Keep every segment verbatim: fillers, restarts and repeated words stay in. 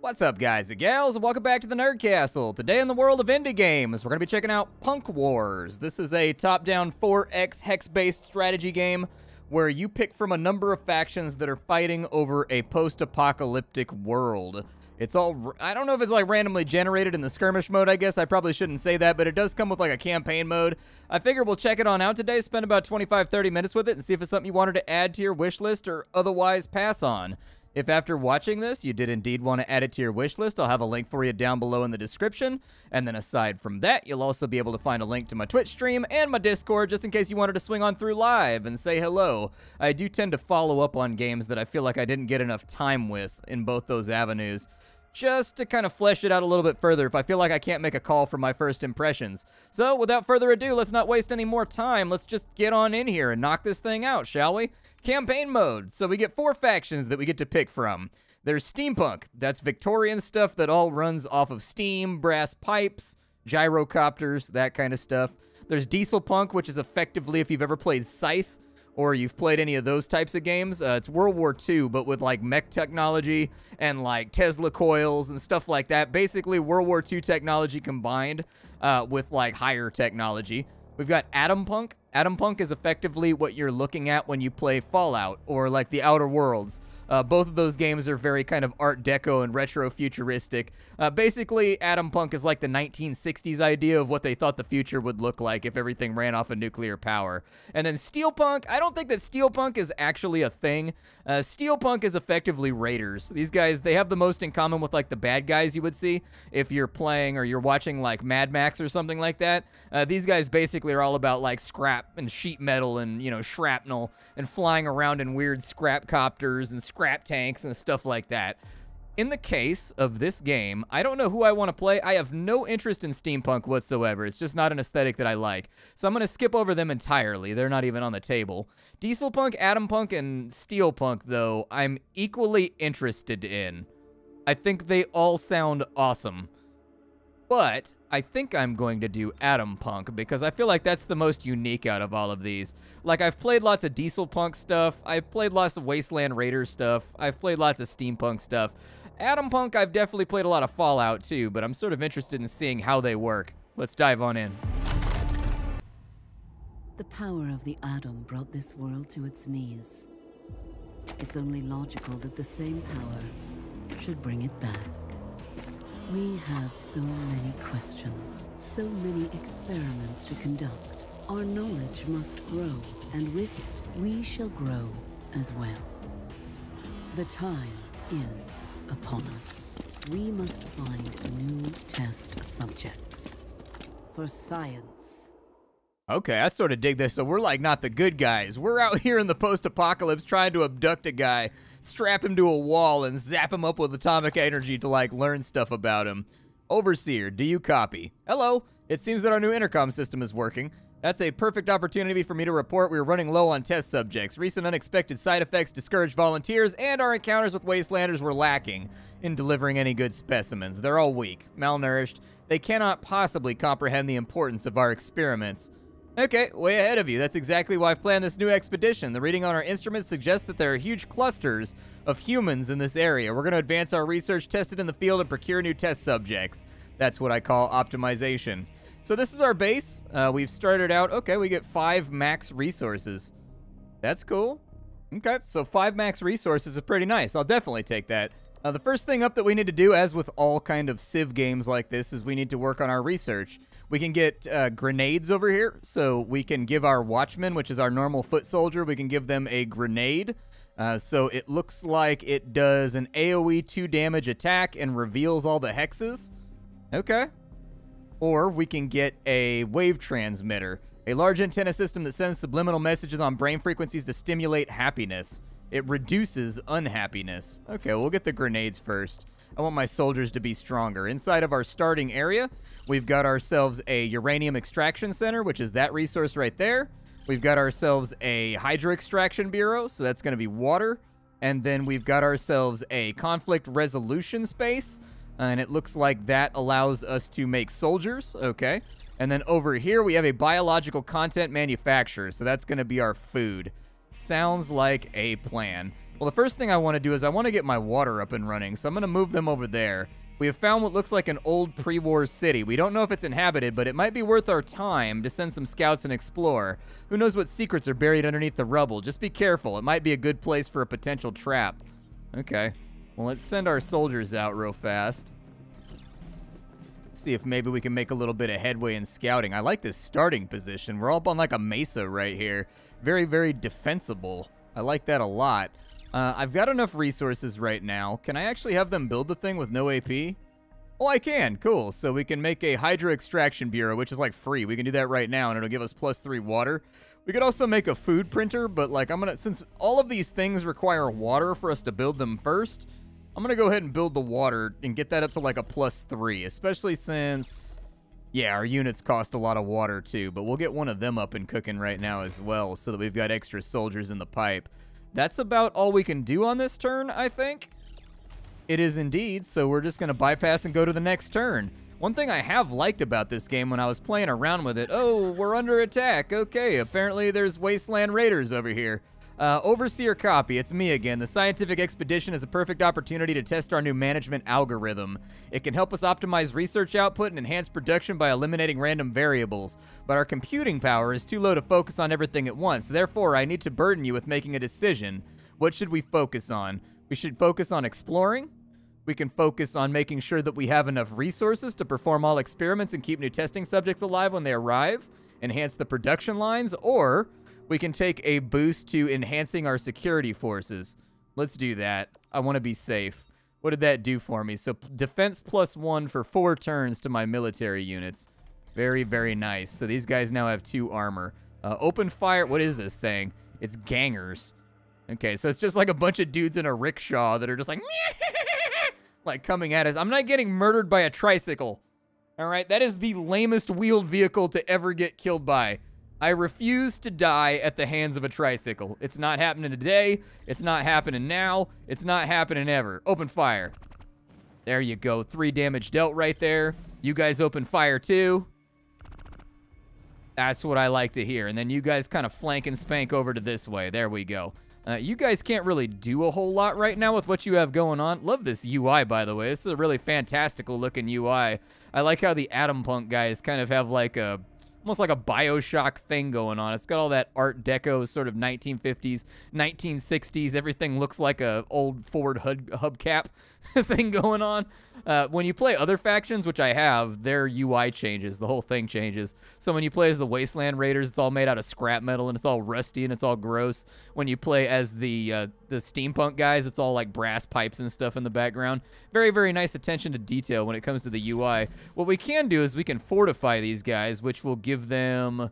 What's up, guys and gals, and welcome back to the Nerd Castle. Today in the world of indie games, we're going to be checking out Punk Wars. This is a top-down four X hex-based strategy game where you pick from a number of factions that are fighting over a post-apocalyptic world. It's all... I don't know if it's, like, randomly generated in the skirmish mode, I guess. I probably shouldn't say that, but it does come with, like, a campaign mode. I figure we'll check it on out today, spend about twenty-five to thirty minutes with it, and see if it's something you wanted to add to your wish list or otherwise pass on. If after watching this, you did indeed want to add it to your wish list, I'll have a link for you down below in the description. And then aside from that, you'll also be able to find a link to my Twitch stream and my Discord, just in case you wanted to swing on through live and say hello. I do tend to follow up on games that I feel like I didn't get enough time with in both those avenues, just to kind of flesh it out a little bit further if I feel like I can't make a call for my first impressions. So without further ado, let's not waste any more time. Let's just get on in here and knock this thing out, shall we? Campaign mode. So we get four factions that we get to pick from. There's steampunk. That's Victorian stuff that all runs off of steam, brass pipes, gyrocopters, that kind of stuff. There's dieselpunk, which is effectively, if you've ever played Scythe, or you've played any of those types of games, uh, it's World War Two, but with, like, mech technology and, like, Tesla coils and stuff like that. Basically, World War Two technology combined uh, with, like, higher technology. We've got Atom Punk. Atom Punk is effectively what you're looking at when you play Fallout or, like, The Outer Worlds. Uh, both of those games are very kind of Art Deco and retro-futuristic. Uh, basically, Atom Punk is like the nineteen sixties idea of what they thought the future would look like if everything ran off of nuclear power. And then Steelpunk, I don't think that Steelpunk is actually a thing. Uh, Steelpunk is effectively Raiders. These guys, they have the most in common with, like, the bad guys you would see if you're playing or you're watching, like, Mad Max or something like that. Uh, these guys basically are all about, like, scrap and sheet metal and, you know, shrapnel and flying around in weird scrap copters and scrap scrap tanks and stuff like that. In the case of this game, I don't know who I want to play. I have no interest in steampunk whatsoever. It's just not an aesthetic that I like. So I'm going to skip over them entirely. They're not even on the table. Dieselpunk, Atompunk, and Steelpunk, though, I'm equally interested in. I think they all sound awesome. But I think I'm going to do Atom Punk because I feel like that's the most unique out of all of these. Like, I've played lots of Diesel Punk stuff. I've played lots of Wasteland Raider stuff. I've played lots of Steampunk stuff. Atom Punk, I've definitely played a lot of Fallout too, but I'm sort of interested in seeing how they work. Let's dive on in. The power of the atom brought this world to its knees. It's only logical that the same power should bring it back. We have so many questions, so many experiments to conduct. Our knowledge must grow, and with it, we shall grow as well. The time is upon us. We must find new test subjects for science. Okay, I sort of dig this. So we're, like, not the good guys. We're out here in the post-apocalypse trying to abduct a guy, strap him to a wall, and zap him up with atomic energy to, like, learn stuff about him. Overseer, do you copy? Hello. It seems that our new intercom system is working. That's a perfect opportunity for me to report we are running low on test subjects. Recent unexpected side effects discouraged volunteers, and our encounters with wastelanders were lacking in delivering any good specimens. They're all weak, malnourished. They cannot possibly comprehend the importance of our experiments. Okay, way ahead of you. That's exactly why I've planned this new expedition. The reading on our instruments suggests that there are huge clusters of humans in this area. We're going to advance our research, test it in the field, and procure new test subjects. That's what I call optimization. So this is our base. Uh, we've started out. Okay, we get five max resources. That's cool. Okay, so five max resources is pretty nice. I'll definitely take that. Uh, the first thing up that we need to do, as with all kind of Civ games like this, is we need to work on our research. We can get uh, grenades over here, so we can give our watchman, which is our normal foot soldier, we can give them a grenade. Uh, so it looks like it does an AoE two damage attack and reveals all the hexes. Okay. Or we can get a wave transmitter, a large antenna system that sends subliminal messages on brain frequencies to stimulate happiness. It reduces unhappiness. Okay, we'll get the grenades first. I want my soldiers to be stronger. Inside of our starting area, we've got ourselves a uranium extraction center, which is that resource right there. We've got ourselves a hydro extraction bureau, so that's going to be water. And then we've got ourselves a conflict resolution space, and it looks like that allows us to make soldiers. Okay. And then over here, we have a biological content manufacturer, so that's going to be our food. Sounds like a plan. Well, the first thing I want to do is I want to get my water up and running, so I'm going to move them over there. We have found what looks like an old pre-war city. We don't know if it's inhabited, but it might be worth our time to send some scouts and explore. Who knows what secrets are buried underneath the rubble? Just be careful. It might be a good place for a potential trap. Okay. Well, let's send our soldiers out real fast. See if maybe we can make a little bit of headway in scouting. I like this starting position. We're all up on like a mesa right here. Very, very defensible. I like that a lot. Uh, I've got enough resources right now. Can I actually have them build the thing with no A P? Oh, I can. Cool. So we can make a Hydro Extraction Bureau, which is like free. We can do that right now, and it'll give us plus three water. We could also make a food printer, but like I'm going to, since all of these things require water for us to build them first, I'm going to go ahead and build the water and get that up to like a plus three, especially since, yeah, our units cost a lot of water too, but we'll get one of them up and cooking right now as well so that we've got extra soldiers in the pipe. That's about all we can do on this turn, I think. It is indeed, so we're just going to bypass and go to the next turn. One thing I have liked about this game when I was playing around with it, oh, we're under attack. Okay, apparently there's Wasteland Raiders over here. Uh, Overseer copy, it's me again. The scientific expedition is a perfect opportunity to test our new management algorithm. It can help us optimize research output and enhance production by eliminating random variables. But our computing power is too low to focus on everything at once. Therefore, I need to burden you with making a decision. What should we focus on? We should focus on exploring. We can focus on making sure that we have enough resources to perform all experiments and keep new testing subjects alive when they arrive. Enhance the production lines, or we can take a boost to enhancing our security forces. Let's do that. I want to be safe. What did that do for me? So defense plus one for four turns to my military units. Very, very nice. So these guys now have two armor. Uh, open fire. What is this thing? It's gangers. Okay, so it's just like a bunch of dudes in a rickshaw that are just like, like coming at us. I'm not getting murdered by a tricycle. All right, that is the lamest wheeled vehicle to ever get killed by. I refuse to die at the hands of a tricycle. It's not happening today. It's not happening now. It's not happening ever. Open fire. There you go. Three damage dealt right there. You guys open fire too. That's what I like to hear. And then you guys kind of flank and spank over to this way. There we go. Uh, you guys can't really do a whole lot right now with what you have going on. Love this U I, by the way. This is a really fantastical looking U I. I like how the Atom Punk guys kind of have like a, almost like a Bioshock thing going on. It's got all that Art Deco sort of nineteen fifties, nineteen sixties. Everything looks like a old Ford hub hubcap thing going on. Uh, when you play other factions, which I have, their U I changes. The whole thing changes. So when you play as the Wasteland Raiders, it's all made out of scrap metal, and it's all rusty, and it's all gross. When you play as the uh, the steampunk guys, it's all like brass pipes and stuff in the background. Very, very nice attention to detail when it comes to the U I. What we can do is we can fortify these guys, which will give them,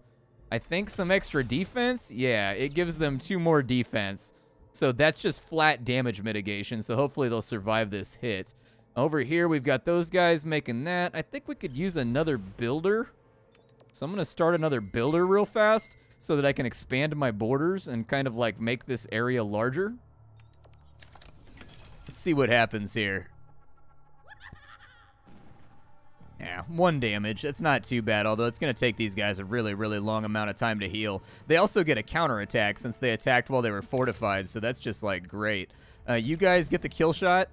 I think, some extra defense. Yeah, it gives them two more defense. So that's just flat damage mitigation, so hopefully they'll survive this hit. Over here, we've got those guys making that. I think we could use another builder. So I'm going to start another builder real fast so that I can expand my borders and kind of like make this area larger. Let's see what happens here. Yeah, one damage. That's not too bad, although it's going to take these guys a really, really long amount of time to heal. They also get a counterattack since they attacked while they were fortified, so that's just like great. Uh, you guys get the kill shot.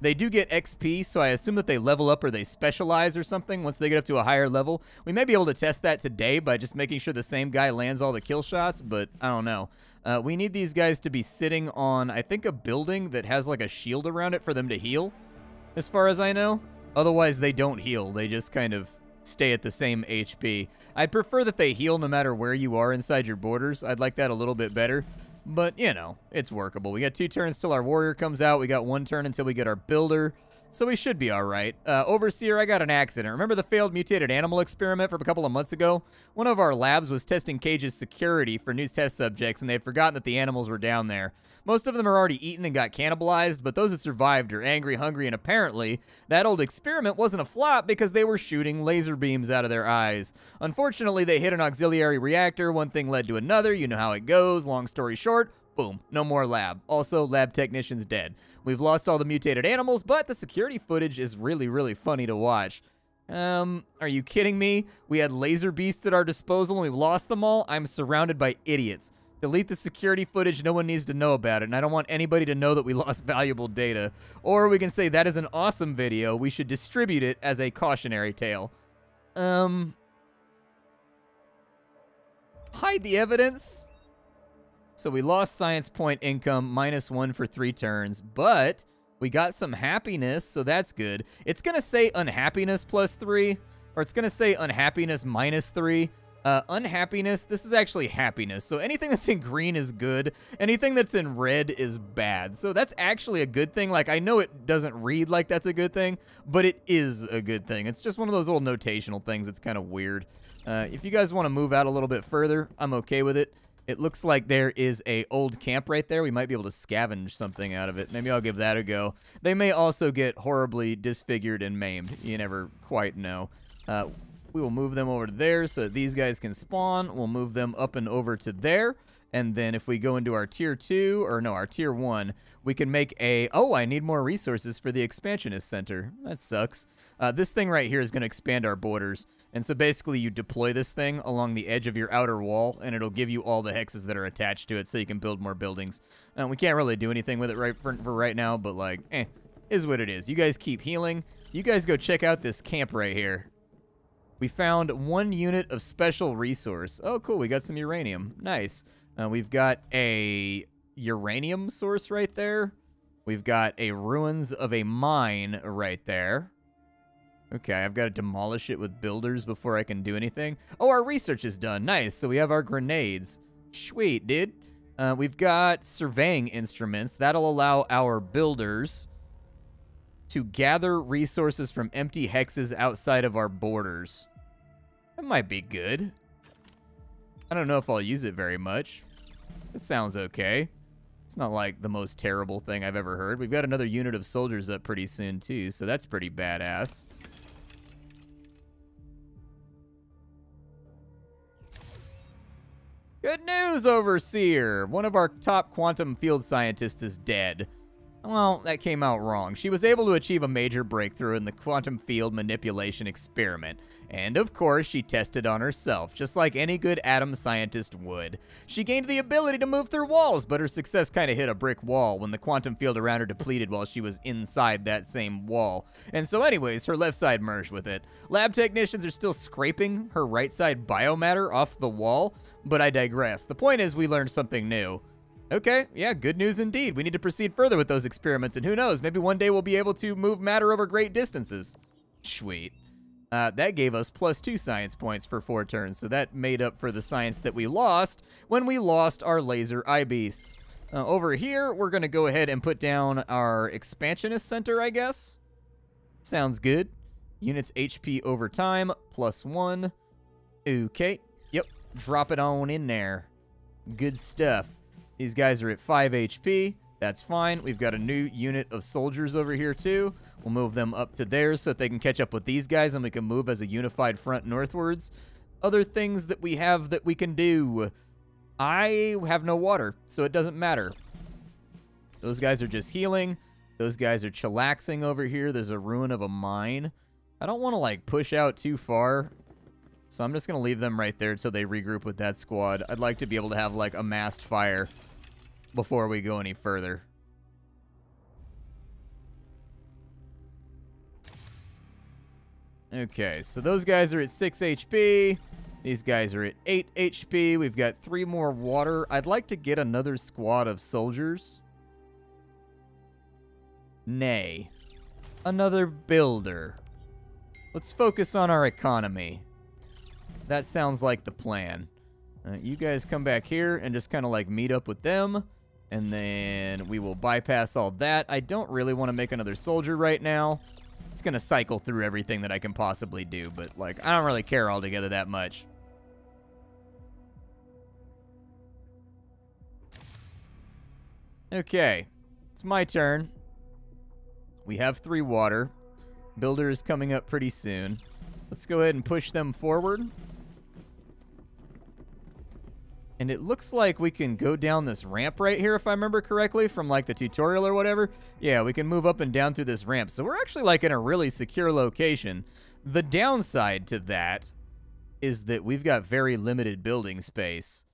They do get X P, so I assume that they level up or they specialize or something once they get up to a higher level. We may be able to test that today by just making sure the same guy lands all the kill shots, but I don't know. Uh, we need these guys to be sitting on, I think, a building that has like a shield around it for them to heal, as far as I know. Otherwise, they don't heal. They just kind of stay at the same H P. I'd prefer that they heal no matter where you are inside your borders. I'd like that a little bit better. But, you know, it's workable. We got two turns till our warrior comes out. We got one turn until we get our builder. So we should be all right. Uh, Overseer, I got an accident. Remember the failed mutated animal experiment from a couple of months ago? One of our labs was testing Cage's security for new test subjects, and they had forgotten that the animals were down there. Most of them are already eaten and got cannibalized, but those that survived are angry, hungry, and apparently that old experiment wasn't a flop because they were shooting laser beams out of their eyes. Unfortunately, they hit an auxiliary reactor. One thing led to another. You know how it goes. Long story short, boom, no more lab. Also, lab technician's dead. We've lost all the mutated animals, but the security footage is really, really funny to watch. Um, are you kidding me? We had laser beasts at our disposal and we lost them all? I'm surrounded by idiots. Delete the security footage. No one needs to know about it, and I don't want anybody to know that we lost valuable data. Or we can say, that is an awesome video. We should distribute it as a cautionary tale. Um... Hide the evidence. So we lost science point income, minus one for three turns, but we got some happiness, so that's good. It's going to say unhappiness plus three, or it's going to say unhappiness minus three. Uh, unhappiness, this is actually happiness. So anything that's in green is good. Anything that's in red is bad. So that's actually a good thing. Like, I know it doesn't read like that's a good thing, but it is a good thing. It's just one of those little notational things. It's kind of weird. Uh, if you guys want to move out a little bit further, I'm okay with it. It looks like there is a old camp right there. We might be able to scavenge something out of it. Maybe I'll give that a go. They may also get horribly disfigured and maimed. You never quite know. Uh... We will move them over to there so that these guys can spawn. We'll move them up and over to there. And then if we go into our tier two, or no, our tier one, we can make a, oh, I need more resources for the expansionist center. That sucks. Uh, this thing right here is going to expand our borders. And so basically you deploy this thing along the edge of your outer wall, and it'll give you all the hexes that are attached to it so you can build more buildings. And we can't really do anything with it right for, for right now, but like, eh, is what it is. You guys keep healing. You guys go check out this camp right here. We found one unit of special resource. Oh, cool. We got some uranium. Nice. Uh, we've got a uranium source right there. We've got a ruins of a mine right there. Okay, I've got to demolish it with builders before I can do anything. Oh, our research is done. Nice. So we have our grenades. Sweet, dude. Uh, we've got surveying instruments. That'll allow our builders to gather resources from empty hexes outside of our borders. That might be good. I don't know if I'll use it very much. It sounds okay. It's not like the most terrible thing I've ever heard. We've got another unit of soldiers up pretty soon too, so that's pretty badass. Good news, Overseer! One of our top quantum field scientists is dead. Well, that came out wrong. She was able to achieve a major breakthrough in the quantum field manipulation experiment. And of course, she tested on herself, just like any good atom scientist would. She gained the ability to move through walls, but her success kind of hit a brick wall when the quantum field around her depleted while she was inside that same wall. And so anyways, her left side merged with it. Lab technicians are still scraping her right side biomatter off the wall, but I digress. The point is we learned something new. Okay, yeah, good news indeed. We need to proceed further with those experiments, and who knows, maybe one day we'll be able to move matter over great distances. Sweet. Uh, that gave us plus two science points for four turns, so that made up for the science that we lost when we lost our laser eye beasts. Uh, over here, we're going to go ahead and put down our expansionist center, I guess. Sounds good. Units H P over time, plus one. Okay, yep, drop it on in there. Good stuff. These guys are at five H P. That's fine. We've got a new unit of soldiers over here, too. We'll move them up to theirs so that they can catch up with these guys, and we can move as a unified front northwards. Other things that we have that we can do. I have no water, so it doesn't matter. Those guys are just healing. Those guys are chillaxing over here. There's a ruin of a mine. I don't want to, like, push out too far. So I'm just going to leave them right there until they regroup with that squad. I'd like to be able to have, like, a massed fire before we go any further. Okay, so those guys are at six H P. These guys are at eight H P. We've got three more water. I'd like to get another squad of soldiers. Nay. Another builder. Let's focus on our economy. That sounds like the plan. Uh, you guys come back here and just kind of like meet up with them. And then we will bypass all that. I don't really want to make another soldier right now. It's going to cycle through everything that I can possibly do. But like, I don't really care altogether that much. Okay. It's my turn. We have three water. Builder is coming up pretty soon. Let's go ahead and push them forward. And it looks like we can go down this ramp right here, if I remember correctly, from, like, the tutorial or whatever. Yeah, we can move up and down through this ramp. So we're actually, like, in a really secure location. The downside to that is that we've got very limited building space.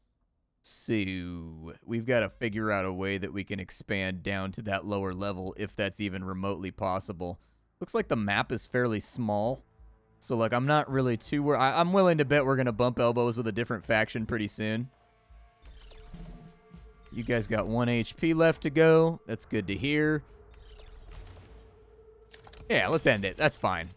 So we've got to figure out a way that we can expand down to that lower level, if that's even remotely possible. Looks like the map is fairly small. So, like, I'm not really too worried. I'm willing to bet we're going to bump elbows with a different faction pretty soon. You guys got one H P left to go. That's good to hear. Yeah, let's end it. That's fine.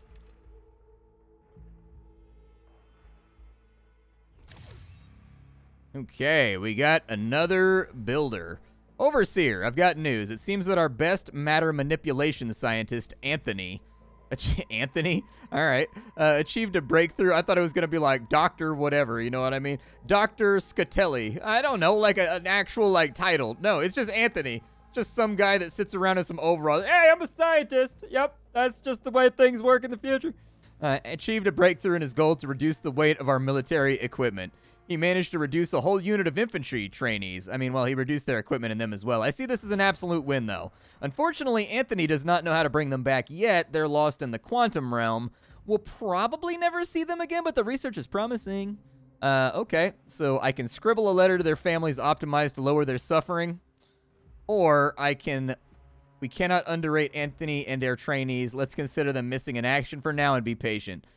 Okay, we got another builder. Overseer, I've got news. It seems that our best matter manipulation scientist, Anthony... Anthony? All right. Uh, achieved a breakthrough. I thought it was going to be like Doctor whatever, you know what I mean? Doctor Scatelli. I don't know, like a, an actual like title. No, it's just Anthony. Just some guy that sits around in some overalls. Hey, I'm a scientist. Yep, that's just the way things work in the future. Uh, achieved a breakthrough in his goal to reduce the weight of our military equipment. He managed to reduce a whole unit of infantry trainees. I mean, well, he reduced their equipment and them as well. I see this as an absolute win, though. Unfortunately, Anthony does not know how to bring them back yet. They're lost in the quantum realm. We'll probably never see them again, but the research is promising. Uh, okay, so I can scribble a letter to their families optimized to lower their suffering. Or I can... We cannot underrate Anthony and their trainees. Let's consider them missing in action for now and be patient.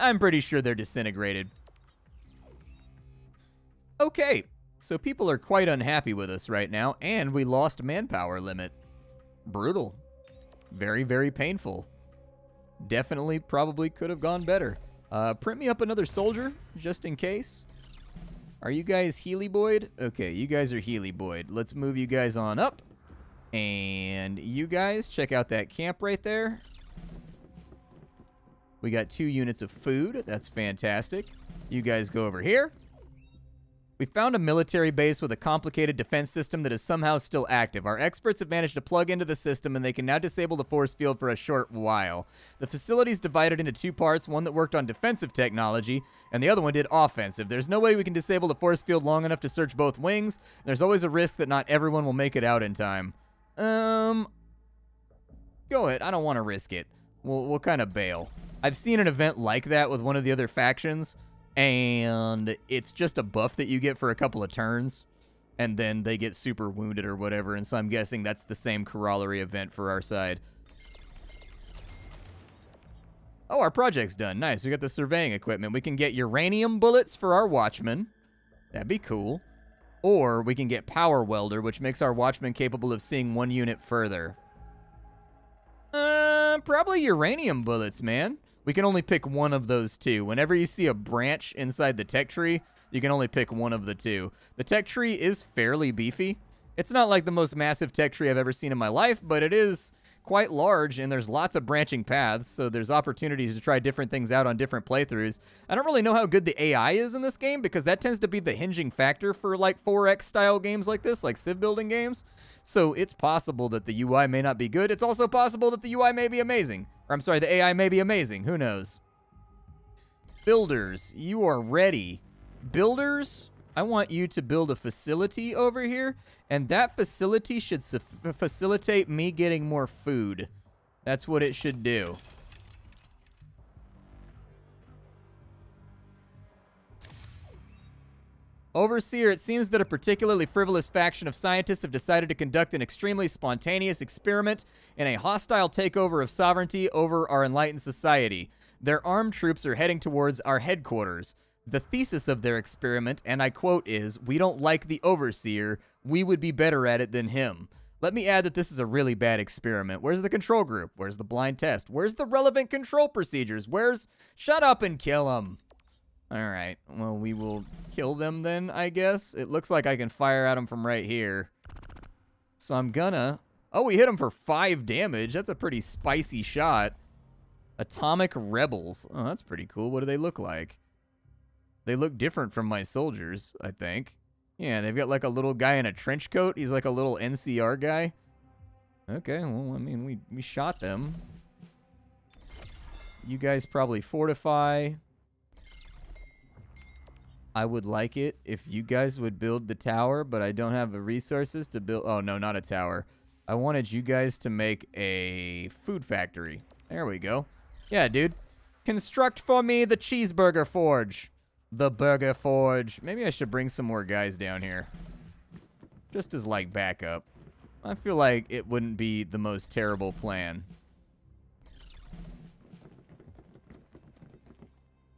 I'm pretty sure they're disintegrated. Okay, so people are quite unhappy with us right now, and we lost manpower limit. Brutal. Very, very painful. Definitely probably could have gone better. Uh, print me up another soldier, just in case. Are you guys Healy Boyd? Okay, you guys are Healy Boyd. Let's move you guys on up. And you guys, check out that camp right there. We got two units of food. That's fantastic. You guys go over here. We found a military base with a complicated defense system that is somehow still active. Our experts have managed to plug into the system, and they can now disable the force field for a short while. The facility is divided into two parts, one that worked on defensive technology, and the other one did offensive. There's no way we can disable the force field long enough to search both wings. There's always a risk that not everyone will make it out in time. Um, go ahead. I don't want to risk it. We'll, we'll kind of bail. I've seen an event like that with one of the other factions, and it's just a buff that you get for a couple of turns, and then they get super wounded or whatever, and so I'm guessing that's the same corollary event for our side. Oh, our project's done. Nice. We got the surveying equipment. We can get uranium bullets for our watchmen. That'd be cool. Or we can get power welder, which makes our watchmen capable of seeing one unit further. Uh, probably uranium bullets, man. We can only pick one of those two. Whenever you see a branch inside the tech tree, you can only pick one of the two. The tech tree is fairly beefy. It's not like the most massive tech tree I've ever seen in my life, but it is quite large, and there's lots of branching paths, so there's opportunities to try different things out on different playthroughs. I don't really know how good the A I is in this game, because that tends to be the hinging factor for, like, four X-style games like this, like civ-building games. So it's possible that the U I may not be good. It's also possible that the U I may be amazing. Or, I'm sorry, the A I may be amazing. Who knows? Builders, you are ready. Builders, I want you to build a facility over here, and that facility should facilitate me getting more food. That's what it should do. Overseer, it seems that a particularly frivolous faction of scientists have decided to conduct an extremely spontaneous experiment in a hostile takeover of sovereignty over our enlightened society. Their armed troops are heading towards our headquarters. The thesis of their experiment, and I quote, is, "We don't like the Overseer. We would be better at it than him." Let me add that this is a really bad experiment. Where's the control group? Where's the blind test? Where's the relevant control procedures? Where's... Shut up and kill him. All right, well, we will kill them then, I guess. It looks like I can fire at them from right here. So I'm gonna... Oh, we hit them for five damage. That's a pretty spicy shot. Atomic Rebels. Oh, that's pretty cool. What do they look like? They look different from my soldiers, I think. Yeah, they've got like a little guy in a trench coat. He's like a little N C R guy. Okay, well, I mean, we, we shot them. You guys probably fortify... I would like it if you guys would build the tower, but I don't have the resources to build... Oh, no, not a tower. I wanted you guys to make a food factory. There we go. Yeah, dude. Construct for me the cheeseburger forge. The Burger Forge. Maybe I should bring some more guys down here. Just as, like, backup. I feel like it wouldn't be the most terrible plan.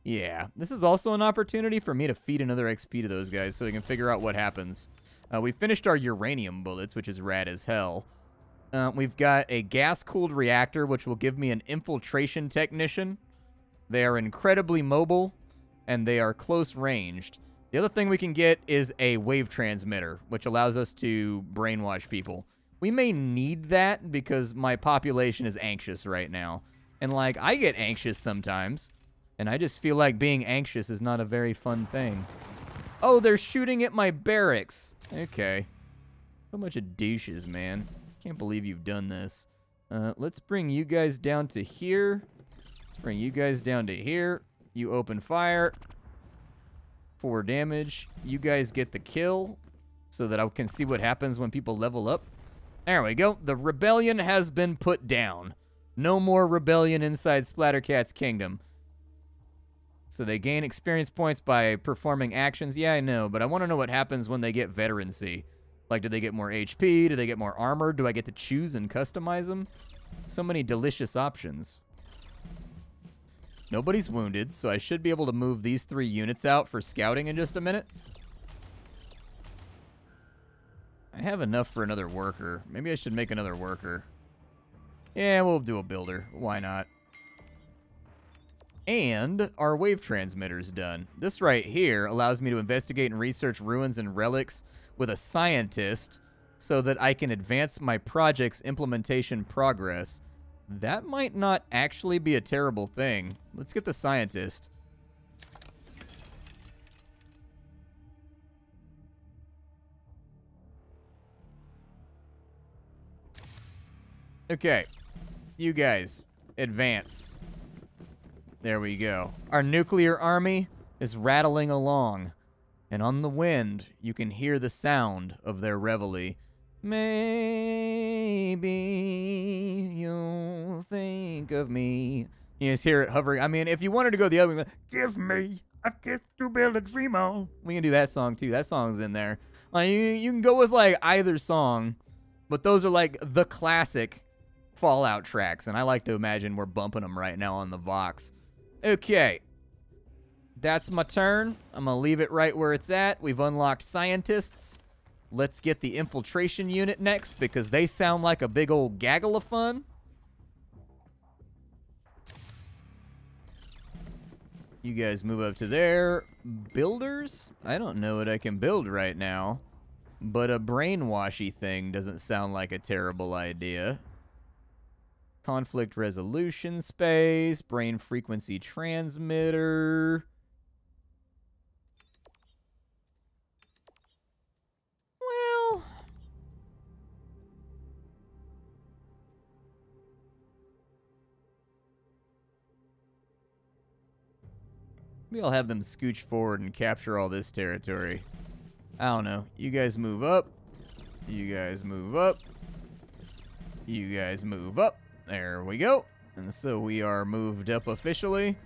Yeah. This is also an opportunity for me to feed another X P to those guys so they can figure out what happens. Uh, we finished our uranium bullets, which is rad as hell. Uh, we've got a gas-cooled reactor, which will give me an infiltration technician. They are incredibly mobile, and they are close-ranged. The other thing we can get is a wave transmitter, which allows us to brainwash people. We may need that because my population is anxious right now. And, like, I get anxious sometimes, and I just feel like being anxious is not a very fun thing. Oh, they're shooting at my barracks. Okay. So much of douches, man. Can't believe you've done this. Uh, let's bring you guys down to here. Let's bring you guys down to here. You open fire. Four damage. You guys get the kill so that I can see what happens when people level up. There we go. The rebellion has been put down. No more rebellion inside Splattercat's Kingdom. So they gain experience points by performing actions. Yeah, I know, but I want to know what happens when they get veterancy. Like, do they get more H P? Do they get more armor? Do I get to choose and customize them? So many delicious options. Nobody's wounded, so I should be able to move these three units out for scouting in just a minute. I have enough for another worker. Maybe I should make another worker. Yeah, we'll do a builder. Why not? And our wave transmitter's done. This right here allows me to investigate and research ruins and relics with a scientist so that I can advance my project's implementation progress. That might not actually be a terrible thing. Let's get the scientist. Okay. You guys, advance. There we go. Our nuclear army is rattling along. And on the wind, you can hear the sound of their reveille. Maybe you'll think of me. You just hear it hovering. I mean, if you wanted to go the other way, give me a kiss to build a dream on. We can do that song too. That song's in there. Like, you, you can go with like either song, but those are like the classic Fallout tracks, and I like to imagine we're bumping them right now on the Vox. Okay, that's my turn. I'm gonna leave it right where it's at. We've unlocked scientists. Let's get the infiltration unit next because they sound like a big old gaggle of fun. You guys move up to there. Builders? I don't know what I can build right now, but a brainwashy thing doesn't sound like a terrible idea. Conflict resolution space, brain frequency transmitter. Maybe I'll have them scooch forward and capture all this territory. I don't know. You guys move up. You guys move up. You guys move up. There we go. And so we are moved up officially.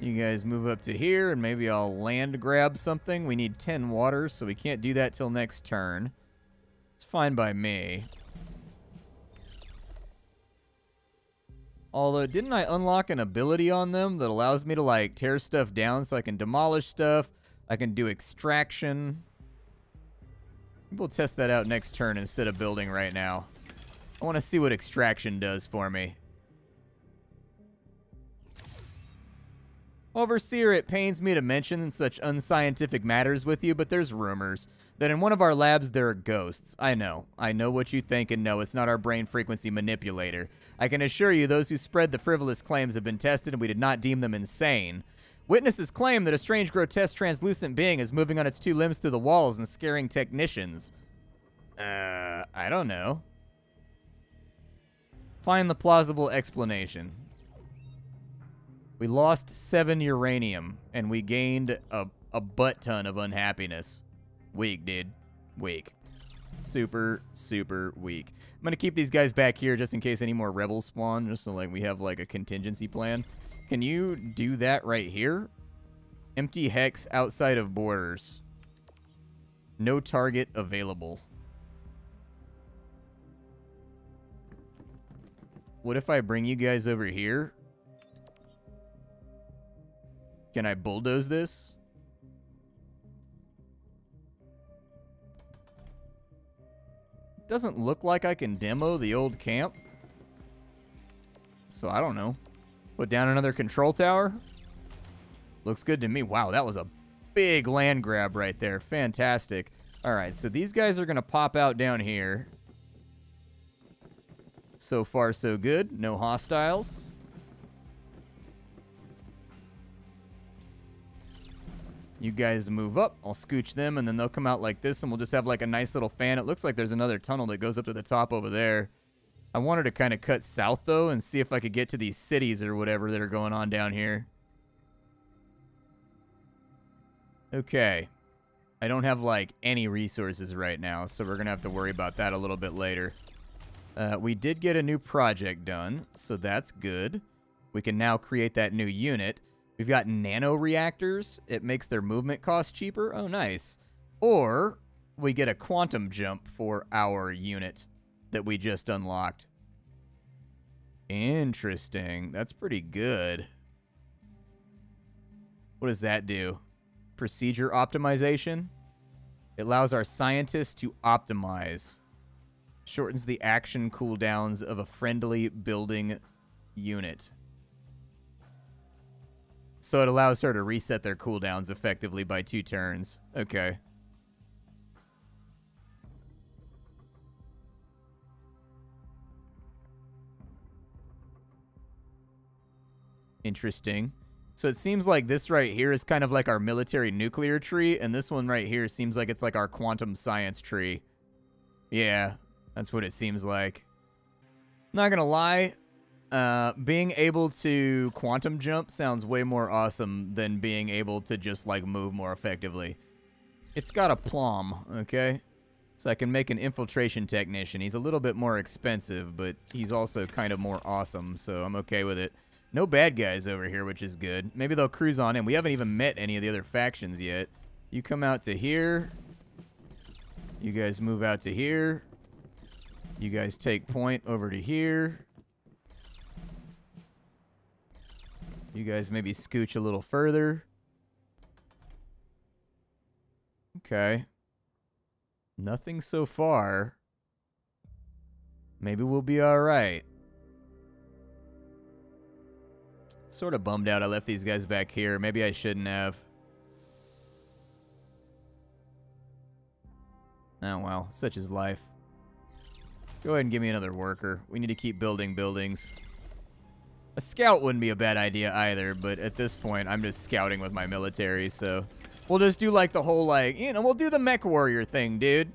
You guys move up to here, and maybe I'll land grab something. We need ten waters, so we can't do that till next turn. It's fine by me. Although, didn't I unlock an ability on them that allows me to, like, tear stuff down so I can demolish stuff? I can do extraction. We'll test that out next turn instead of building right now. I want to see what extraction does for me. Overseer, it pains me to mention such unscientific matters with you, but there's rumors that in one of our labs there are ghosts. I know. I know what you think, and no, it's not our brain frequency manipulator. I can assure you those who spread the frivolous claims have been tested, and we did not deem them insane. Witnesses claim that a strange, grotesque, translucent being is moving on its two limbs through the walls and scaring technicians. Uh, I don't know. Find the plausible explanation. We lost seven uranium, and we gained a, a butt-ton of unhappiness. Weak, dude. Weak. Super, super weak. I'm going to keep these guys back here just in case any more rebels spawn, just so like we have like a contingency plan. Can you do that right here? Empty hex outside of borders. No target available. What if I bring you guys over here? Can I bulldoze this? Doesn't look like I can demo the old camp. So I don't know. Put down another control tower. Looks good to me. Wow, that was a big land grab right there. Fantastic. All right, so these guys are going to pop out down here. So far, so good. No hostiles. You guys move up. I'll scooch them, and then they'll come out like this, and we'll just have like a nice little fan. It looks like there's another tunnel that goes up to the top over there. I wanted to kind of cut south, though, and see if I could get to these cities or whatever that are going on down here. Okay. I don't have, like, any resources right now, so we're going to have to worry about that a little bit later. Uh, we did get a new project done, so that's good. We can now create that new unit. We've got nano reactors. It makes their movement cost cheaper. Oh, nice. Or we get a quantum jump for our unit that we just unlocked. Interesting. That's pretty good. What does that do? Procedure optimization. It allows our scientists to optimize. Shortens the action cooldowns of a friendly building unit. So it allows her to reset their cooldowns effectively by two turns. Okay. Interesting. So it seems like this right here is kind of like our military nuclear tree, and this one right here seems like it's like our quantum science tree. Yeah, that's what it seems like. Not gonna lie. Uh, being able to quantum jump sounds way more awesome than being able to just, like, move more effectively. It's got a plum, okay? So I can make an infiltration technician. He's a little bit more expensive, but he's also kind of more awesome, so I'm okay with it. No bad guys over here, which is good. Maybe they'll cruise on in. We haven't even met any of the other factions yet. You come out to here. You guys move out to here. You guys take point over to here. You guys maybe scooch a little further. Okay. Nothing so far. Maybe we'll be all right. Sort of bummed out I left these guys back here. Maybe I shouldn't have. Oh, well. Such is life. Go ahead and give me another worker. We need to keep building buildings. A scout wouldn't be a bad idea either, but at this point, I'm just scouting with my military, so... We'll just do, like, the whole, like... You know, we'll do the mech warrior thing, dude.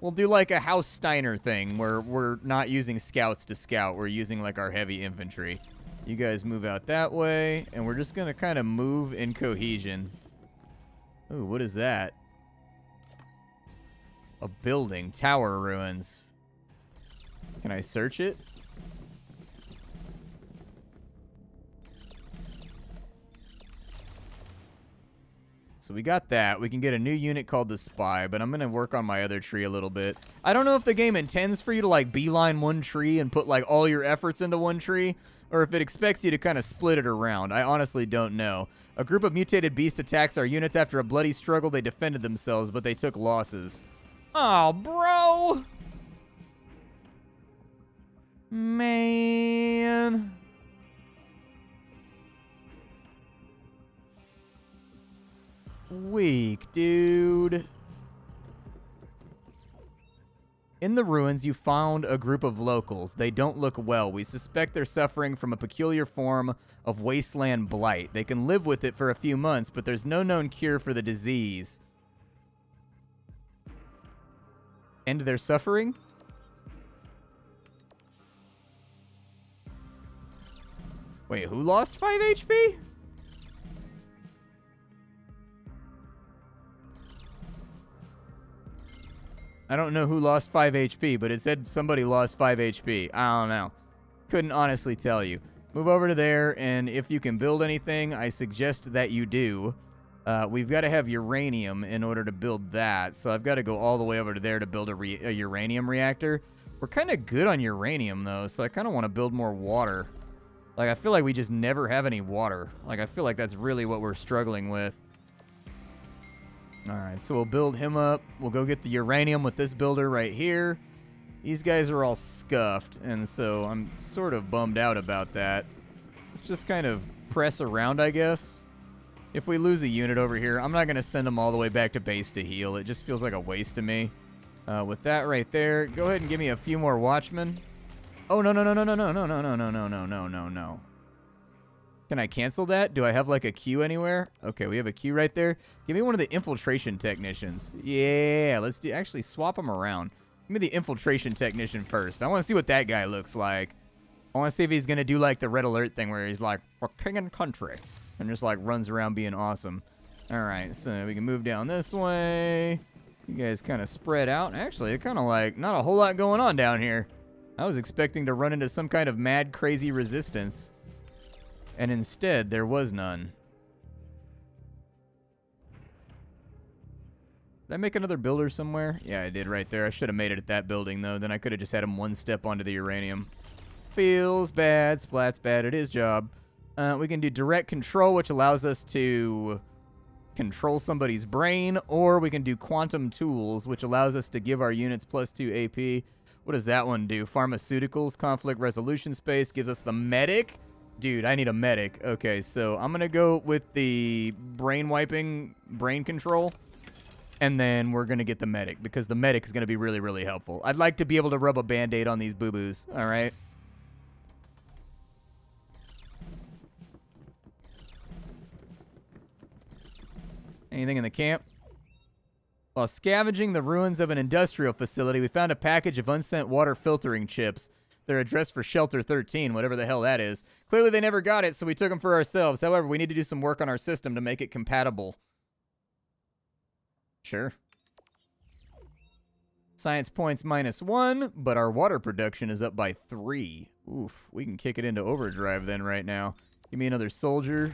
We'll do, like, a House Steiner thing, where we're not using scouts to scout. We're using, like, our heavy infantry. You guys move out that way, and we're just gonna kind of move in cohesion. Ooh, what is that? A building. Tower ruins. Can I search it? So we got that. We can get a new unit called the Spy, but I'm going to work on my other tree a little bit. I don't know if the game intends for you to, like, beeline one tree and put, like, all your efforts into one tree, or if it expects you to kind of split it around. I honestly don't know. A group of mutated beasts attacks our units. After a bloody struggle, they defended themselves, but they took losses. Oh, bro! Man... Weak, dude. In the ruins, you found a group of locals. They don't look well. We suspect they're suffering from a peculiar form of wasteland blight. They can live with it for a few months, but there's no known cure for the disease. End their suffering? Wait, who lost five H P? I don't know who lost five H P, but it said somebody lost five H P. I don't know. Couldn't honestly tell you. Move over to there, and if you can build anything, I suggest that you do. Uh, we've got to have uranium in order to build that, so I've got to go all the way over to there to build a, re a uranium reactor. We're kind of good on uranium, though, so I kind of want to build more water. Like, I feel like we just never have any water. Like, I feel like that's really what we're struggling with. All right, so we'll build him up. We'll go get the uranium with this builder right here. These guys are all scuffed, and so I'm sort of bummed out about that. Let's just kind of press around, I guess. If we lose a unit over here, I'm not going to send them all the way back to base to heal. It just feels like a waste to me. Uh, with that right there, go ahead and give me a few more watchmen. Oh, no, no, no, no, no, no, no, no, no, no, no, no, no, no, no. Can I cancel that? Do I have, like, a queue anywhere? Okay, we have a queue right there. Give me one of the infiltration technicians. Yeah, let's do, actually swap them around. Give me the infiltration technician first. I want to see what that guy looks like. I want to see if he's going to do, like, the red alert thing where he's like, for king and country. And just, like, runs around being awesome. All right, so we can move down this way. You guys kind of spread out. Actually, it's kind of like not a whole lot going on down here. I was expecting to run into some kind of mad, crazy resistance. And instead, there was none. Did I make another builder somewhere? Yeah, I did right there. I should have made it at that building, though. Then I could have just had him one step onto the uranium. Feels bad. Splat's bad at his job. Uh, we can do direct control, which allows us to control somebody's brain. Or we can do quantum tools, which allows us to give our units plus two A P. What does that one do? Pharmaceuticals, conflict resolution space, gives us the medic. Dude, I need a medic. Okay, so I'm going to go with the brain wiping, brain control, and then we're going to get the medic because the medic is going to be really, really helpful. I'd like to be able to rub a Band-Aid on these boo-boos, all right? Anything in the camp? While scavenging the ruins of an industrial facility, we found a package of unsent water filtering chips. They're addressed for Shelter thirteen, whatever the hell that is. Clearly they never got it, so we took them for ourselves. However, we need to do some work on our system to make it compatible. Sure. Science points minus one, but our water production is up by three. Oof, we can kick it into overdrive then right now. Give me another soldier.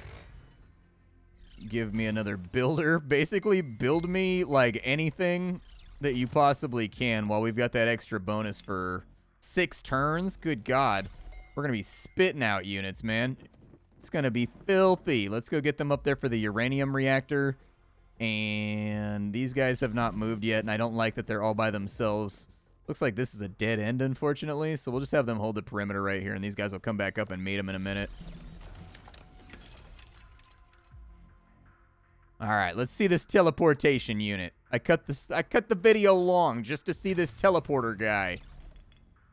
Give me another builder. Basically, build me, like, anything that you possibly can while we've got that extra bonus for... Six turns? Good God. We're going to be spitting out units, man. It's going to be filthy. Let's go get them up there for the uranium reactor. And these guys have not moved yet, and I don't like that they're all by themselves. Looks like this is a dead end, unfortunately, so we'll just have them hold the perimeter right here, and these guys will come back up and meet them in a minute. All right, let's see this teleportation unit. I cut this, I cut the video long just to see this teleporter guy.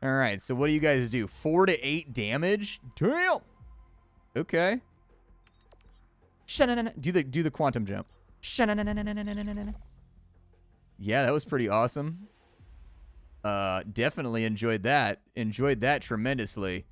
All right, so what do you guys do? Four to eight damage? Damn! Okay. Do the, do the quantum jump. Yeah, that was pretty awesome. Uh, definitely enjoyed that. Enjoyed that tremendously.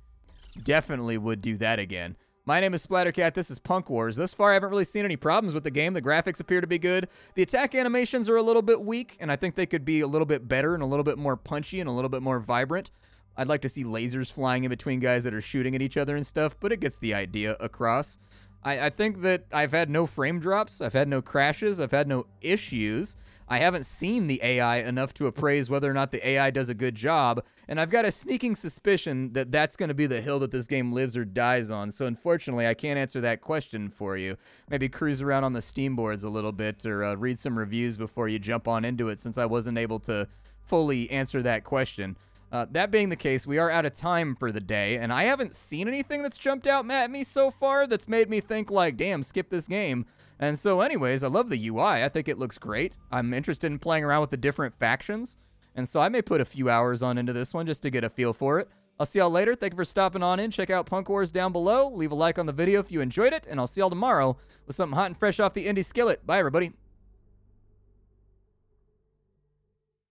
Definitely would do that again. My name is Splattercat, this is Punk Wars. Thus far, I haven't really seen any problems with the game. The graphics appear to be good. The attack animations are a little bit weak, and I think they could be a little bit better and a little bit more punchy and a little bit more vibrant. I'd like to see lasers flying in between guys that are shooting at each other and stuff, but it gets the idea across. I, I think that I've had no frame drops, I've had no crashes, I've had no issues. I haven't seen the A I enough to appraise whether or not the A I does a good job, and I've got a sneaking suspicion that that's going to be the hill that this game lives or dies on, so unfortunately I can't answer that question for you. Maybe cruise around on the Steam boards a little bit or uh, read some reviews before you jump on into it since I wasn't able to fully answer that question. Uh, that being the case, we are out of time for the day, and I haven't seen anything that's jumped out at me so far that's made me think, like, damn, skip this game. And so anyways, I love the U I. I think it looks great. I'm interested in playing around with the different factions, and so I may put a few hours on into this one just to get a feel for it. I'll see y'all later. Thank you for stopping on in. Check out Punk Wars down below. Leave a like on the video if you enjoyed it, and I'll see y'all tomorrow with something hot and fresh off the indie skillet. Bye, everybody.